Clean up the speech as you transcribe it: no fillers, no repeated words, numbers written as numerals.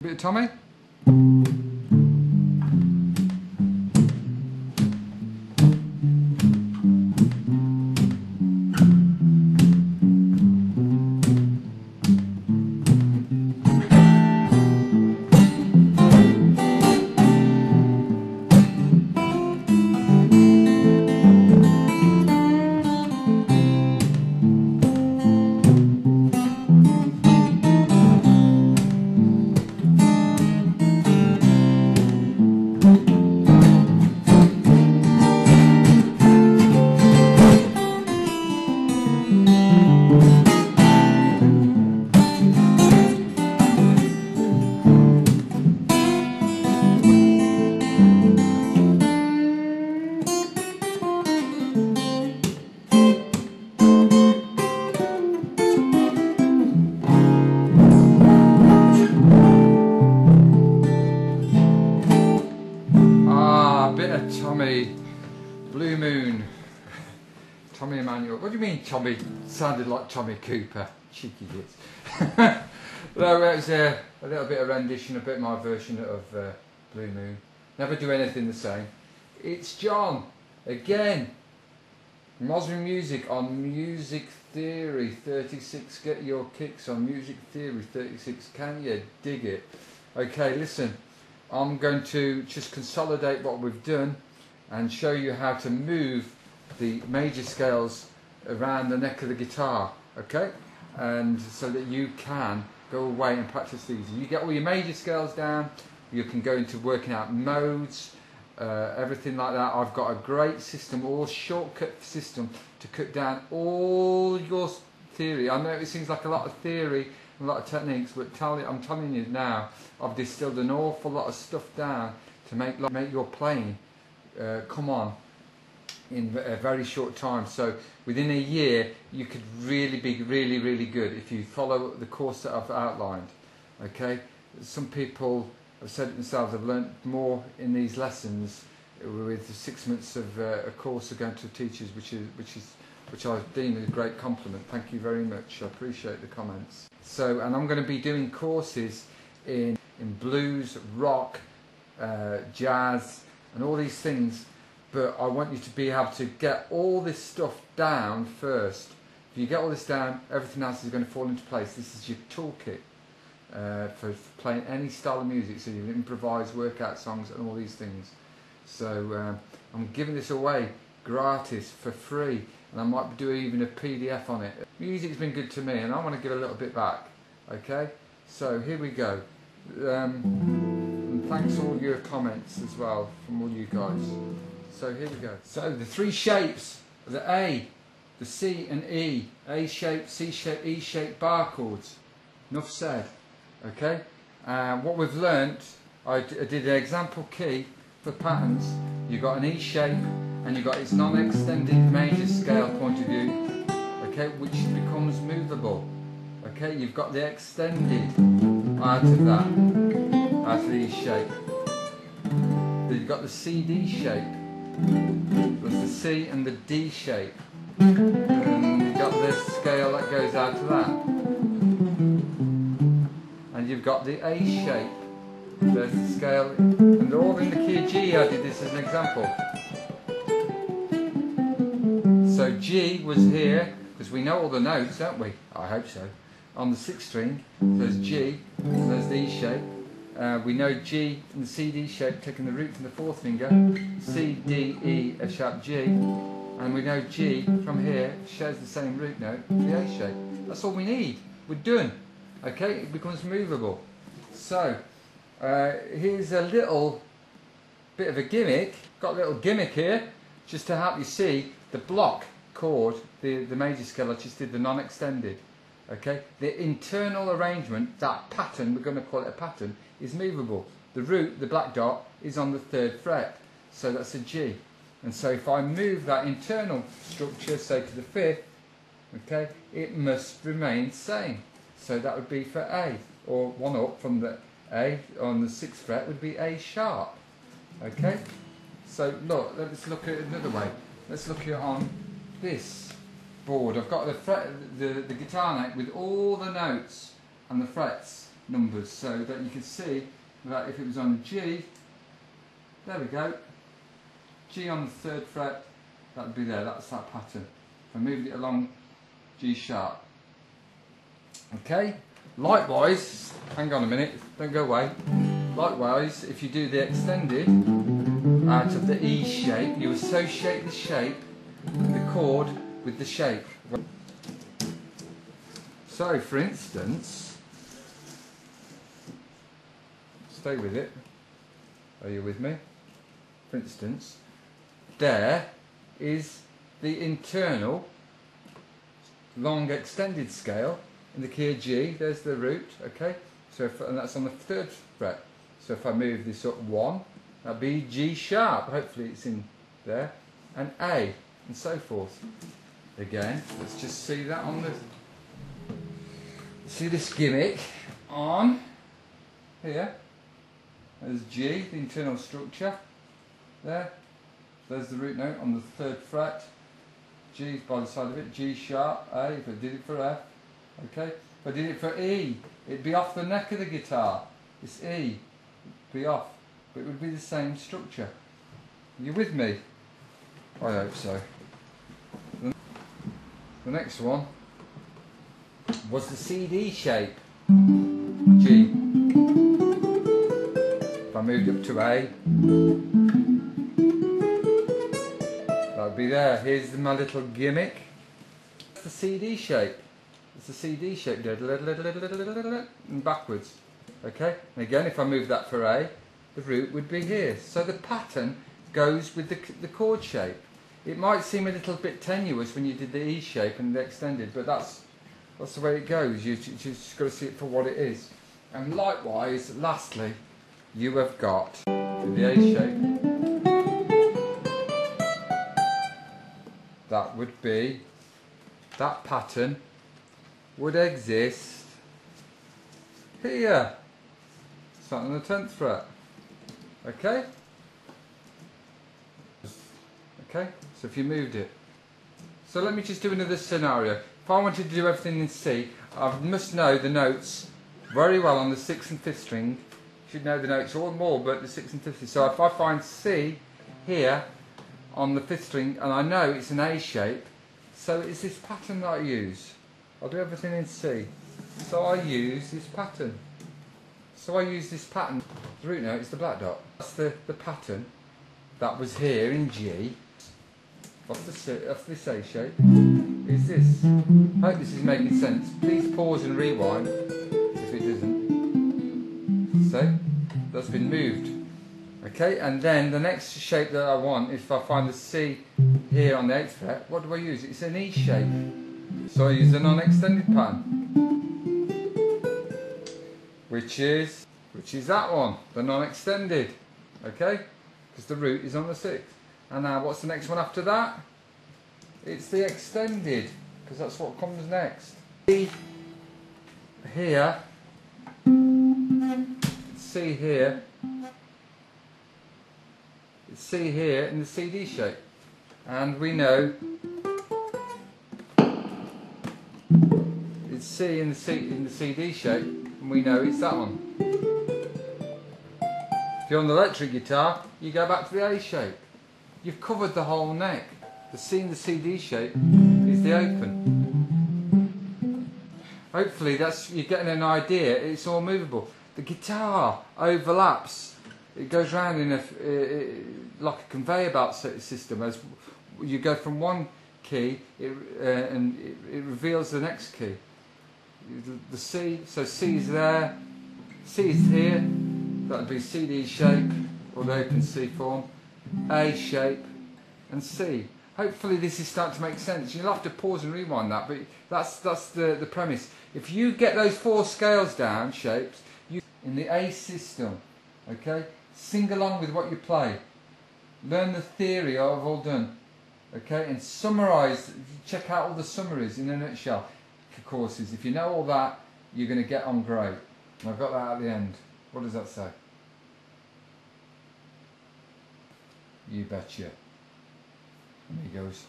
A bit of Tommy. Tommy, Blue Moon, Tommy Emanuel. What do you mean Tommy? Sounded like Tommy Cooper. Cheeky bits. Well, that was a little bit of rendition, a bit my version of Blue Moon. Never do anything the same. It's John, again. Modern music on Music Theory 36. Get your kicks on Music Theory 36. Can you dig it? Okay, listen. I'm going to just consolidate what we've done and show you how to move the major scales around the neck of the guitar, okay? And so that you can go away and practice these. You get all your major scales down, you can go into working out modes, everything like that. I've got a great system or shortcut system to cut down all your theory. I know it seems like a lot of theory, a lot of techniques, but I'm telling you now, I've distilled an awful lot of stuff down to make your playing come on in a very short time. So within a year, you could really be really good if you follow the course that I've outlined. Okay, some people have said it themselves. I've learned more in these lessons with the 6 months of a course of going to teachers, which I deem a great compliment. Thank you very much. I appreciate the comments. So, and I'm going to be doing courses in blues, rock, jazz, and all these things. But I want you to be able to get all this stuff down first. If you get all this down, everything else is going to fall into place. This is your toolkit for playing any style of music. So you can improvise, work out songs, and all these things. So I'm giving this away gratis for free. And I might do even a PDF on it. Music's been good to me and I want to give a little bit back. Okay, so here we go. And thanks for all your comments as well from all you guys. So here we go. So the three shapes, the A, the C and E. A shape, C shape, E shape bar chords. Enough said. Okay, what we've learnt, I did an example key for patterns. You've got an E shape, and you've got its non-extended major scale point of view, okay, which becomes movable. Okay, you've got the extended out of that, out of the E shape. Then you've got the C D shape. That's the C and the D shape. And you've got the scale that goes out of that. And you've got the A shape. There's the scale, and they're all in the key of G. I did this as an example. So G was here, because we know all the notes, don't we? I hope so. On the sixth string, there's G, so there's the E shape. We know G and the C D shape, taking the root from the fourth finger. C D E F sharp G, and we know G from here shares the same root note, the A shape. That's all we need. We're done. Okay, it becomes movable. So here's a little bit of a gimmick. Got a little gimmick here, just to help you see. The block chord, the major scale, I just did the non-extended, okay? The internal arrangement, that pattern, we're going to call it a pattern, is movable. The root, the black dot, is on the third fret, so that's a G. And so if I move that internal structure, say to the fifth, okay, it must remain same. So that would be for A, or one up from the A on the sixth fret would be A sharp, okay? So look, let's look at it another way. Let's look here on this board. I've got the guitar neck with all the notes and the frets. numbers, so that you can see that if it was on G, there we go, G on the third fret, that would be there, that's that pattern. If I moved it along G sharp. Okay, likewise, hang on a minute, don't go away. Likewise, if you do the extended out of the E shape, you associate the shape, the chord with the shape. So, for instance, stay with it, are you with me? For instance, there is the internal long extended scale in the key of G, there's the root, okay? So if, and that's on the third fret. So if I move this up one, that'd be G sharp, hopefully it's in there, and A, and so forth. Again, let's just see that on the, see this gimmick on here. There's G, the internal structure, there. There's the root note on the third fret. G's by the side of it, G sharp, A, if I did it for F, okay? If I did it for E, it'd be off the neck of the guitar. It's E, it'd be off, but it would be the same structure. Are you with me? I hope so. The next one was the CD shape, G. If I moved up to A, that would be there. Here's my little gimmick. That's the CD shape. It's the CD shape, and backwards. Okay, and again, if I move that for A, the root would be here. So the pattern goes with the chord shape. It might seem a little bit tenuous when you did the E shape and the extended, but that's the way it goes. You've just got to see it for what it is. And likewise, lastly, you have got the A shape. That would be, that pattern would exist here. Start on the 10th fret. Okay? Okay, so if you moved it. So let me just do another scenario. If I wanted to do everything in C, I must know the notes very well on the 6th and 5th string. Should know the notes all more, but the 6th and 5th. So if I find C here on the 5th string, and I know it's an A shape, so it's this pattern that I use. I'll do everything in C. So I use this pattern. The root note is the black dot. That's the pattern that was here in G. Off this A shape is this. I hope this is making sense. Please pause and rewind if it doesn't. So that's been moved. Okay, and then the next shape that I want, if I find the C here on the 8th fret, what do I use? It's an E shape. So I use a non-extended pattern, which is that one, the non-extended, okay? Because the root is on the 6th. And now what's the next one after that? It's the extended, because that's what comes next. It's C here in the CD shape, and we know it's C in the CD shape, and we know it's that one. If you're on the electric guitar, you go back to the A shape. You've covered the whole neck. The C in the CD shape is the open. Hopefully that's, you're getting an idea, it's all movable. The guitar overlaps, it goes round in like a conveyor belt system. As you go from one key and it reveals the next key. The C, so C's there, C's here, that would be CD shape or the open C form. A shape and C. Hopefully this is starting to make sense. You'll have to pause and rewind that, but that's the premise. If you get those four scales down, shapes, you in the A system, okay? Sing along with what you play. Learn the theory I've all done, okay? And summarise, check out all the summaries in a nutshell for courses. If you know all that, you're going to get on great. And I've got that at the end. What does that say? You betcha. And he goes.